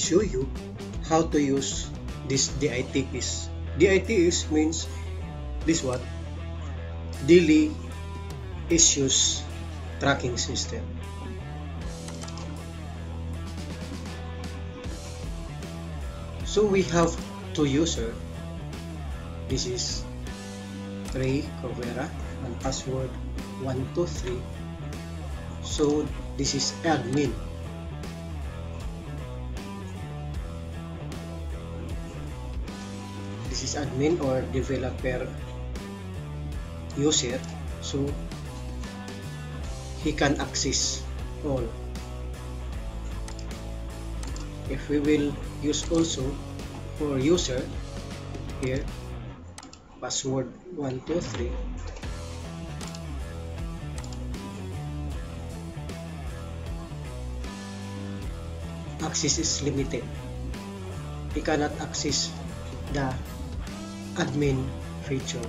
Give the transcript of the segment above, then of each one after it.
show you how to use this DITS. DITS means this one, Daily Issues Tracking System. So we have two users. This is Ray Corvera and password 123. So this is admin. This is admin or developer user, so he can access all. If we will use also for user here, password 123, access is limited. He cannot access the admin feature.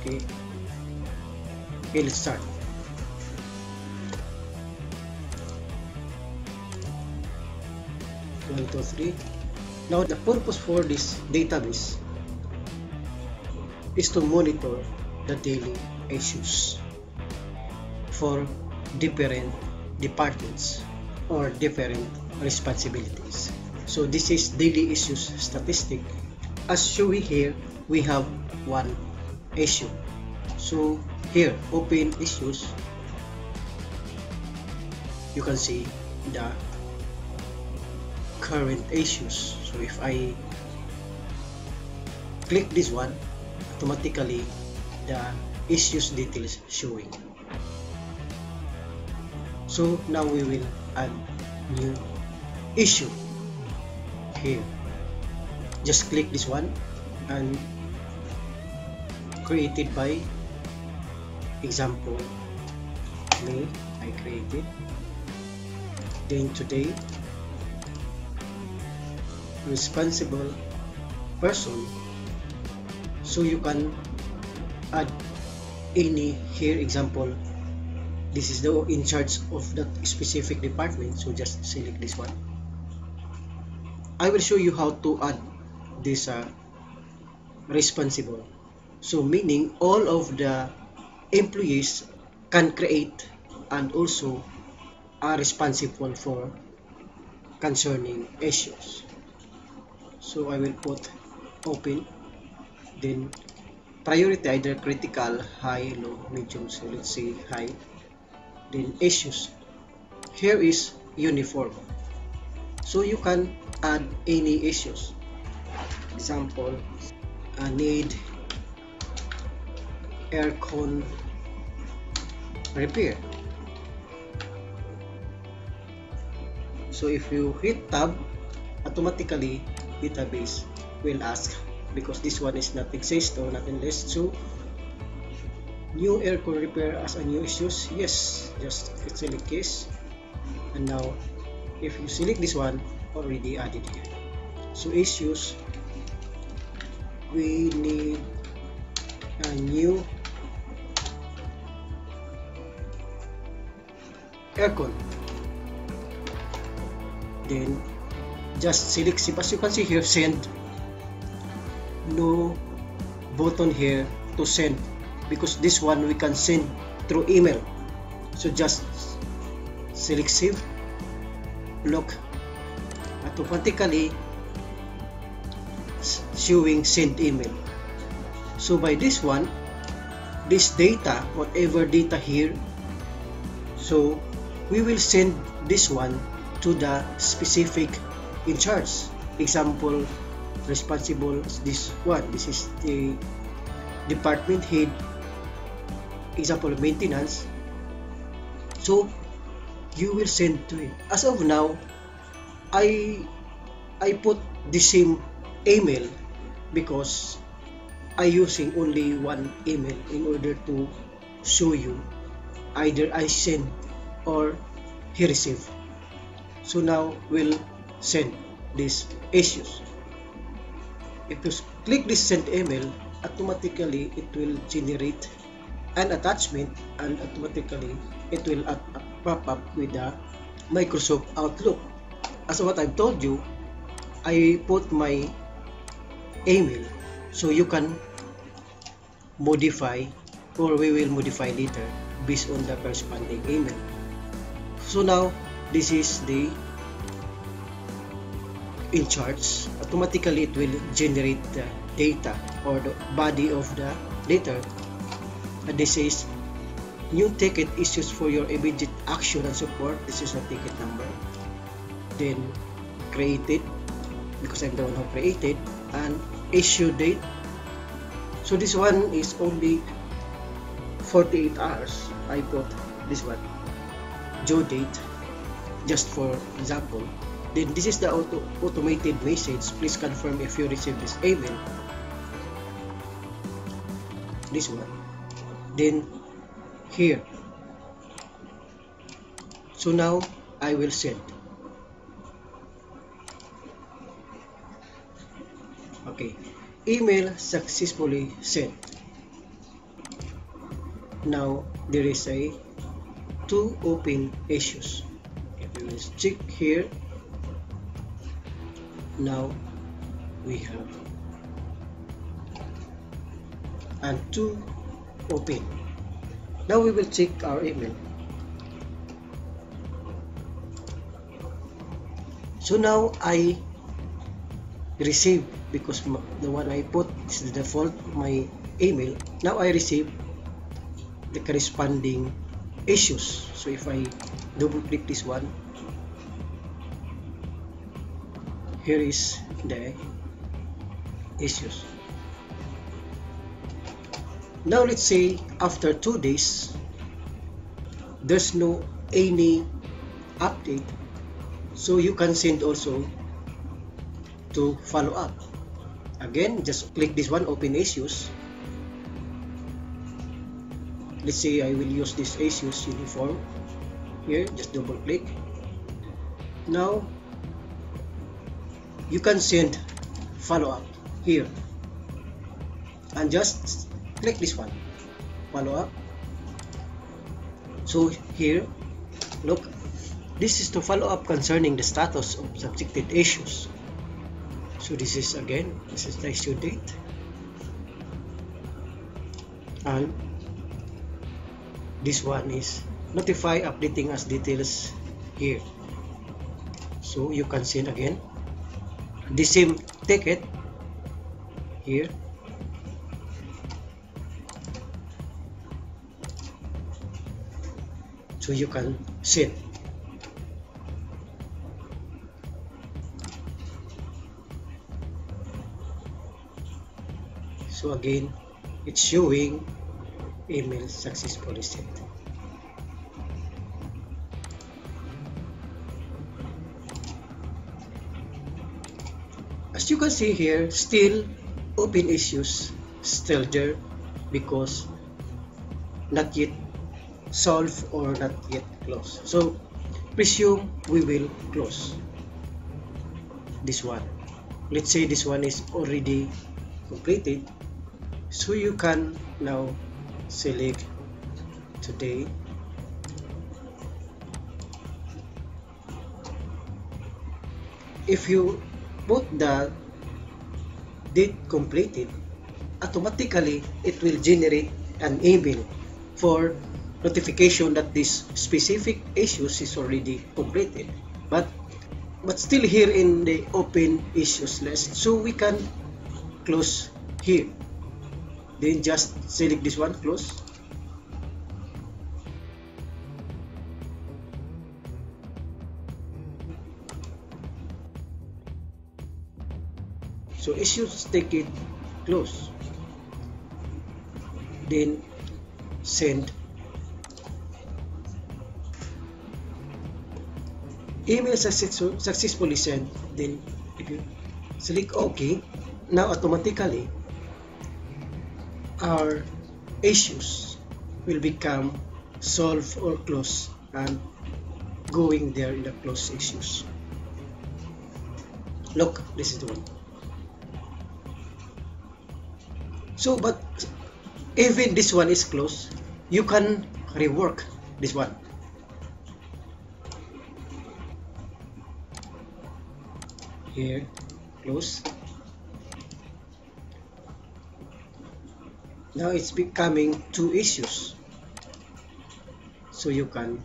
Okay, let's start. One, two, three. Now the purpose for this database is to monitor the daily issues for different departments or different responsibilities. So this is daily issues statistic. As shown here, we have one issue. So here, open issues, you can see the current issues. So if I click this one, automatically the issues details showing. So now we will add new issue here. Just click this one and created by example me, I created, then today responsible person. So you can add any here. Example, this is the in charge of that specific department, so just select this one. I will show you how to add this responsible, so meaning all of the employees can create and also are responsible for concerning issues. So I will put open, then priority either critical, high, low, medium, so let's say high, then issues. Here is uniform, so you can add any issues. Example, I need aircon repair. So if you hit tab, automatically database will ask, because this one is not exist or not in list. So new aircon repair as a new issues, yes, just select case. And now if you select this one, already added here. So issues, we need a new aircon, then just select, as you can see here, send. No button here to send, because this one we can send through email. So just select save, look, automatically showing send email. So by this one, this data, whatever data here, so we will send this one to the specific in charge. Example, responsible is this one, this is the department head, example maintenance. So you will send to him. As of now, I put the same email because I using only one email in order to show you either I send or he receive. So now we'll send these issues. If you click this send email, automatically it will generate an attachment and automatically it will pop up with the Microsoft Outlook. as what I've told you, I put my email, so you can modify, or we will modify later based on the corresponding email. So now this is the in charts. Automatically it will generate the data or the body of the letter, and this is new ticket issues for your immediate action and support. This is a ticket number, then created, because I'm the one who created, and issue date. So this one is only 48 hours. I put this one due date just for example. Then this is the automated message. Please confirm if you receive this email. This one. Then here. So now I will send. Okay. Email successfully sent. Now there is a two open issues. Okay, we will check here. Now we have and two open. Now we will check our email. So now I receive, because the one I put is the default my email. Now I receive the corresponding issues. So if I double click this one, here is the issues. Now let's say after 2 days there's no any update, so you can send also to follow up. Again, just click this one, open issues. Let's say I will use this issues uniform here, just double click. Now you can send follow-up here, and just click this one, follow-up. So here, look, this is to follow up concerning the status of subjected issues. So this is again, this is the issue date, and this one is notify updating us details here. So you can send again the same ticket here. So you can send. So again, it's showing email successfully sent. As you can see here, still open issues still there, because not yet solved or not yet closed. So presume we will close this one. Let's say this one is already completed, so you can now select today. If you put the date completed, automatically it will generate an email for notification that this specific issues is already completed. But still here in the open issues list, so we can close here. Then just select this one, close. So issues ticket close, then send. Email successfully sent. Then if you select OK, now automatically our issues will become solved or closed and going there in the closed issues. Look, this is the one. So, but even this one is closed, you can rework this one. here, close. Now it's becoming two issues, so you can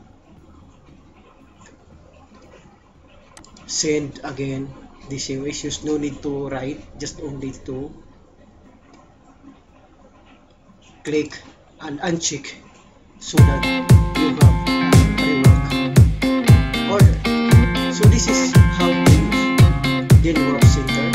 send again the same issues, no need to write, just only to click and uncheck so that you have rework order. So this is how to use the work center.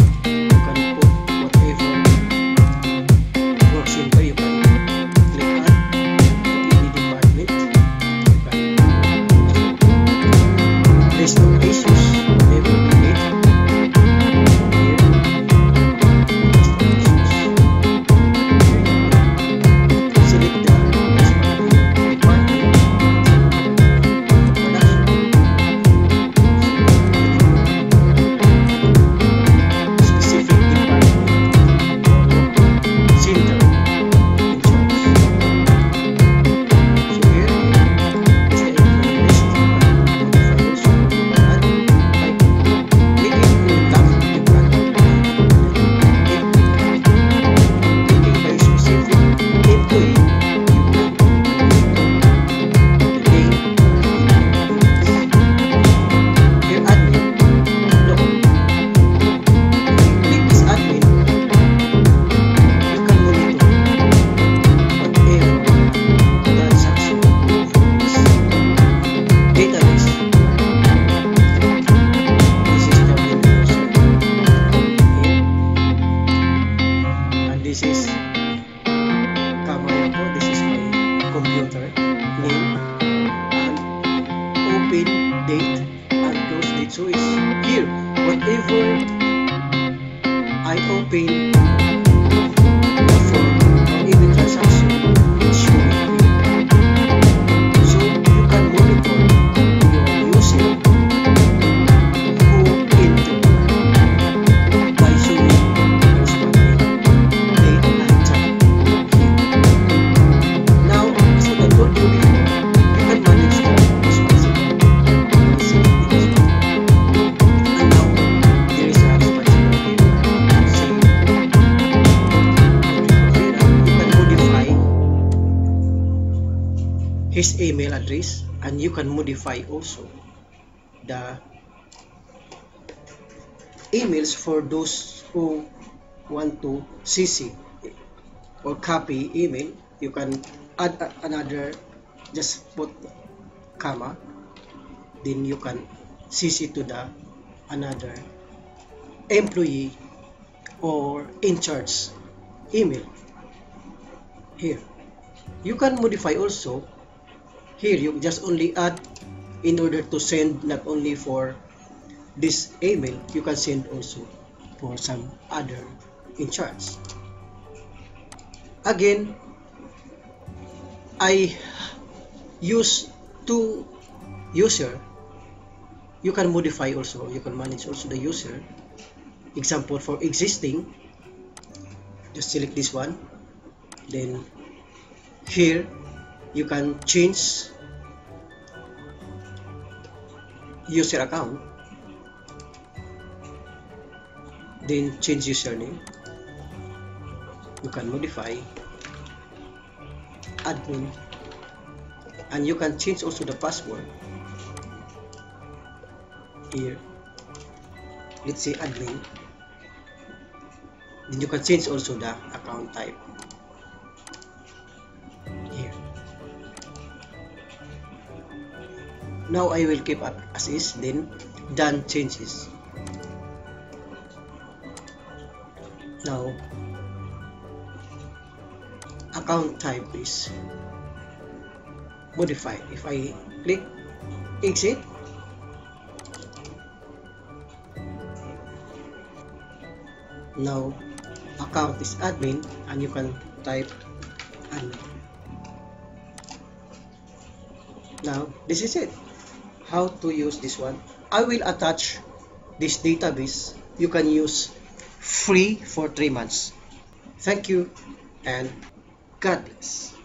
His email address, and you can modify also the emails for those who want to CC or copy email. You can add another, just put comma, then you can CC to the another employee or in charge email. Here you can modify also. Here you just only add in order to send not only for this email, you can send also for some other in charge. Again, I use two user. You can modify also, you can manage also the user. Example for existing, just select this one. Then here you can change user account, then change username. You can modify admin, and you can change also the password. Here, let's say admin, then you can change also the account type. Now I will keep up as is, then done changes. Now account type is modified. If I click exit, now account is admin, and you can type admin. Now this is it. How to use this one. I will attach this database. You can use free for 3 months. Thank you and God bless.